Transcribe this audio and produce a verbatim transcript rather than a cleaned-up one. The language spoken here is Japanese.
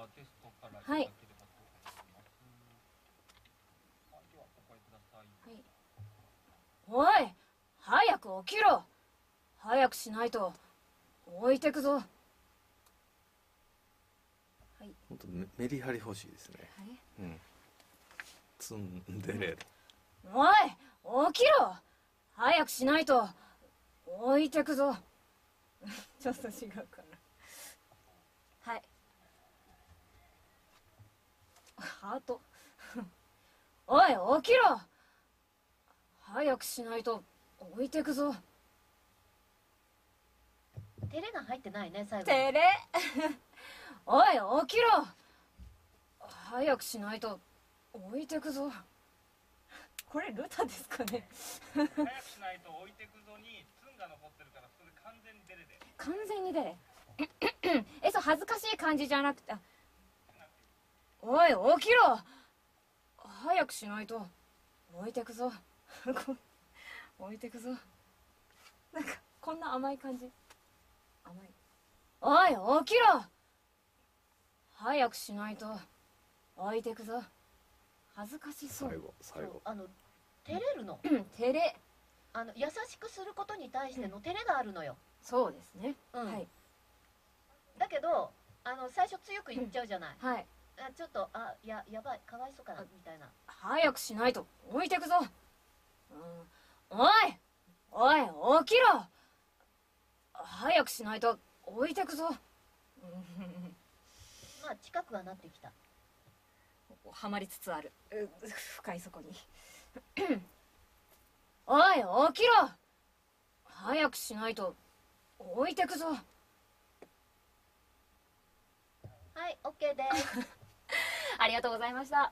はテストからいただければと思います。はい、ではお声ください。はい、おい、早く起きろ。早くしないと置いてくぞ。はい、本当メリハリ欲しいですね。はい、うん、ツンデレ。おい、起きろ。早くしないと置いてくぞ。ちょっと違うかな。はい。ハート。おい、起きろ。早くしないと置いてくぞ。照れが入ってないね、最後。照れ。おい、起きろ。早くしないと置いてくぞ。これルタですかね。早くしないと置いてくぞにツンが残ってるから、それ完全にデレで。完全にデレ。え、そう、恥ずかしい感じじゃなくて、おい、起きろ。早くしないと置いてくぞ。置いてくぞ。なんかこんな甘い感じ。甘い。おい、起きろ。早くしないと置いてくぞ。恥ずかしそう。最後、最後。あの照れるの。うん、照れ。あの優しくすることに対しての照れがあるのよ。そうですね。はい。だけどあの最初強く言っちゃうじゃない、うん、はい、あ、ちょっと、あ、ややばい、かわいそうかなみたいな。早くしないと置いてくぞ、うん、おいおい、起きろ。早くしないと置いてくぞ。まあ近くはなってきた。はまりつつある、深い底に。おい、起きろ。早くしないと置いてくぞ。はい、オッケーです。ありがとうございました。